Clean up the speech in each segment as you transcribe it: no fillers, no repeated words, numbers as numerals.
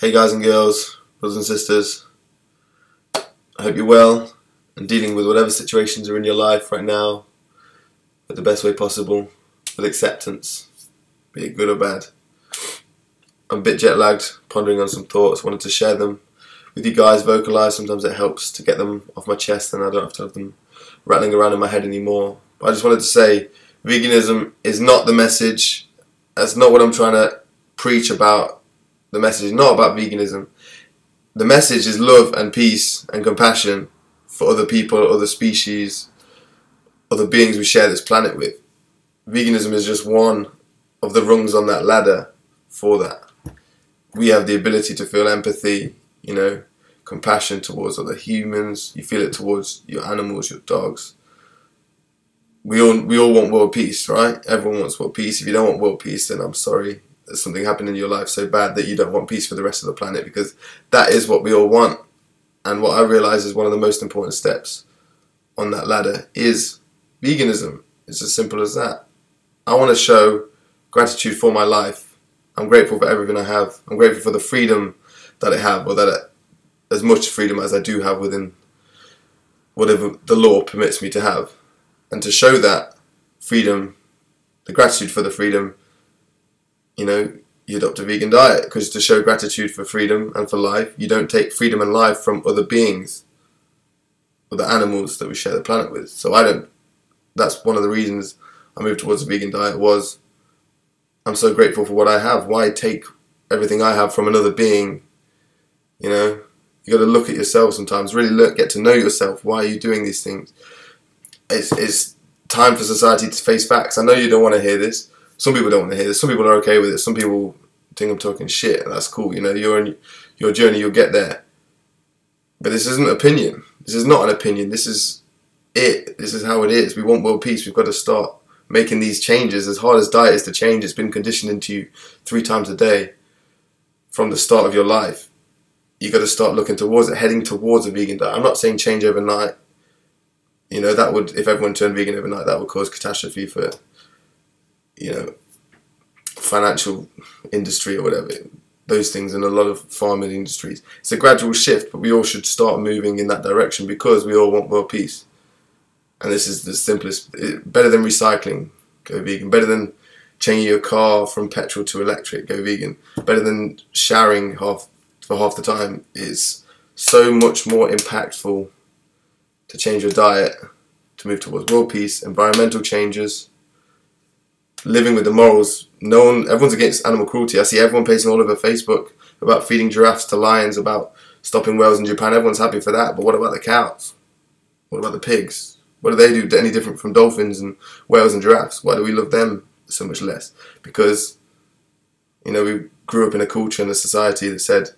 Hey guys and girls, brothers and sisters, I hope you're well and dealing with whatever situations are in your life right now in the best way possible, with acceptance, be it good or bad. I'm a bit jet lagged, pondering on some thoughts, wanted to share them with you guys, vocalise. Sometimes it helps to get them off my chest and I don't have to have them rattling around in my head anymore. But I just wanted to say, veganism is not the message. That's not what I'm trying to preach about. The message is not about veganism. The message is love and peace and compassion for other people, other species, other beings we share this planet with. Veganism is just one of the rungs on that ladder for that. We have the ability to feel empathy, compassion towards other humans. You feel it towards your animals, your dogs. We all want world peace, right? Everyone wants world peace. If you don't want world peace, then I'm sorry. Something happened in your life so bad that you don't want peace for the rest of the planet, because that is what we all want. And what I realise is one of the most important steps on that ladder is veganism. It's as simple as that. I want to show gratitude for my life. I'm grateful for everything I have. I'm grateful for the freedom that I have, or that as much freedom as I do have within whatever the law permits me to have. And to show that freedom, the gratitude for the freedom, you adopt a vegan diet, because to show gratitude for freedom and for life, you don't take freedom and life from other beings or the animals that we share the planet with. So that's one of the reasons I moved towards a vegan diet, was I'm so grateful for what I have. Why take everything I have from another being? You got to look at yourself sometimes, really look, get to know yourself. Why are you doing these things? It's time for society to face facts. I know you don't want to hear this. Some people don't want to hear this. Some people are okay with it. Some people think I'm talking shit, and that's cool. You're on your journey, you'll get there. But this isn't opinion. This is not an opinion. This is it. This is how it is. We want world peace. We've got to start making these changes. As hard as diet is to change, it's been conditioned into you 3 times a day from the start of your life. You've got to start looking towards it, heading towards a vegan diet. I'm not saying change overnight. That would, if everyone turned vegan overnight, that would cause catastrophe for financial industry or whatever, those things, and a lot of farming industries. It's a gradual shift, but we all should start moving in that direction, because we all want world peace. And this is the simplest. Better than recycling, go vegan. Better than changing your car from petrol to electric, go vegan. Better than showering for half the time. It's so much more impactful to change your diet, to move towards world peace, environmental changes, living with the morals. Everyone's against animal cruelty. I see everyone posting all over Facebook about feeding giraffes to lions, about stopping whales in Japan. Everyone's happy for that, but what about the cows? What about the pigs? What do they do any different from dolphins and whales and giraffes? Why do we love them so much less? Because, we grew up in a culture and a society that said,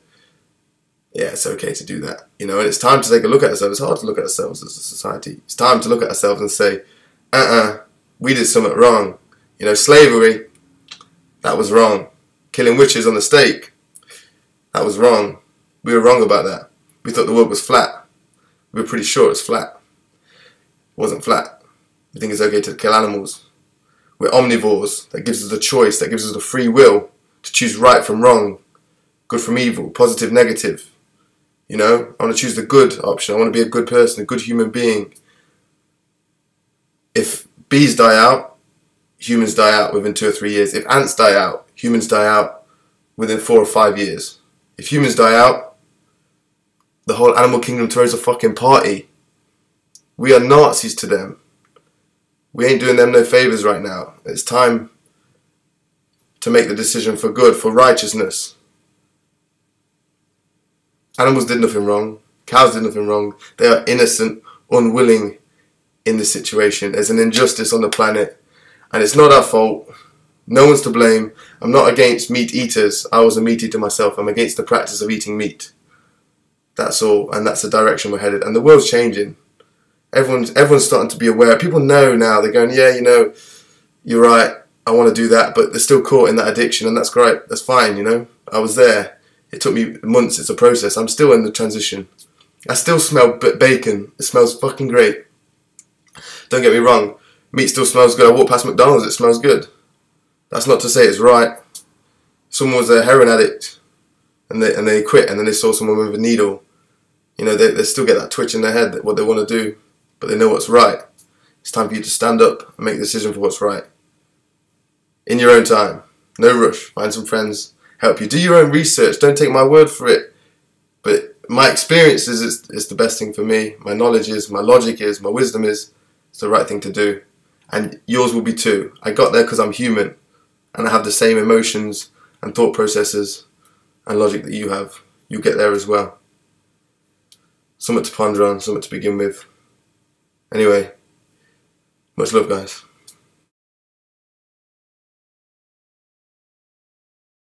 yeah, it's okay to do that. And it's time to take a look at ourselves. It's hard to look at ourselves as a society. It's time to look at ourselves and say, we did something wrong. Slavery, that was wrong. Killing witches on the stake, that was wrong. We were wrong about that. We thought the world was flat. We were pretty sure it's flat. It wasn't flat. We think it's okay to kill animals. We're omnivores. That gives us the choice. That gives us the free will to choose right from wrong, good from evil, positive, negative. I want to choose the good option. I want to be a good person, a good human being. If bees die out, humans die out within 2 or 3 years. If ants die out, humans die out within 4 or 5 years. If humans die out, the whole animal kingdom throws a fucking party. We are Nazis to them. We ain't doing them no favours right now. It's time to make the decision for good, for righteousness. Animals did nothing wrong. Cows did nothing wrong. They are innocent, unwilling in this situation. There's an injustice on the planet. And it's not our fault. No one's to blame. I'm not against meat eaters. I was a meat eater myself. I'm against the practice of eating meat. That's all. And that's the direction we're headed. And the world's changing. Everyone's starting to be aware. People know now. They're going, yeah, you're right. I want to do that. But they're still caught in that addiction. And that's great. That's fine, I was there. It took me months. It's a process. I'm still in the transition. I still smell bacon. It smells fucking great. Don't get me wrong. Meat still smells good. I walk past McDonald's, it smells good. That's not to say it's right. Someone was a heroin addict. and they quit, and then they saw someone with a needle, you know, they still get that twitch in their head that what they want to do, but they know what's right. It's time for you to stand up and make a decision for what's right. In your own time. No rush. Find some friends. Help you. Do your own research. Don't take my word for it. But my experience is it's the best thing for me. My knowledge is, my logic is, my wisdom is. It's the right thing to do. And yours will be too. I got there because I'm human. And I have the same emotions and thought processes and logic that you have. You'll get there as well. Something to ponder on. Something to begin with. Anyway. Much love, guys.